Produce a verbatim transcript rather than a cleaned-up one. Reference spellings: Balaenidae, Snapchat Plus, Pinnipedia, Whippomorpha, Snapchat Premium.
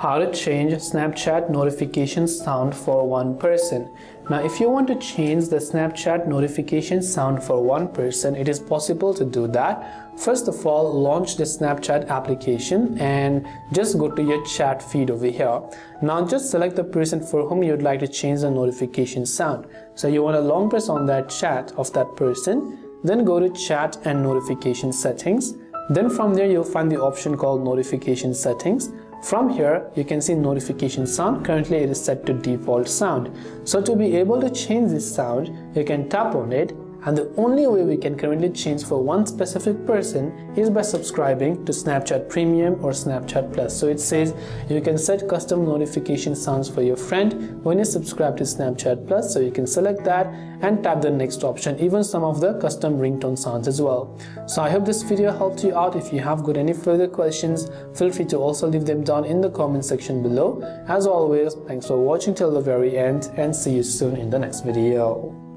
how to change Snapchat notification sound for one person. Now if you want to change the Snapchat notification sound for one person, it is possible to do that. First of all, launch the Snapchat application and just go to your chat feed over here. Now just select the person for whom you'd like to change the notification sound. So you want to long press on that chat of that person, then go to chat and notification settings. Then from there you'll find the option called notification settings. From here you can see notification sound. Currently it is set to default sound. So to be able to change this sound, you can tap on it, and the only way we can currently change for one specific person is by subscribing to Snapchat Premium or Snapchat Plus. So it says you can set custom notification sounds for your friend when you subscribe to Snapchat Plus. So you can select that and tap the next option, even some of the custom ringtone sounds as well. So I hope this video helped you out. If you have got any further questions, feel free to also leave them down in the comment section below. As always, thanks for watching till the very end, and see you soon in the next video.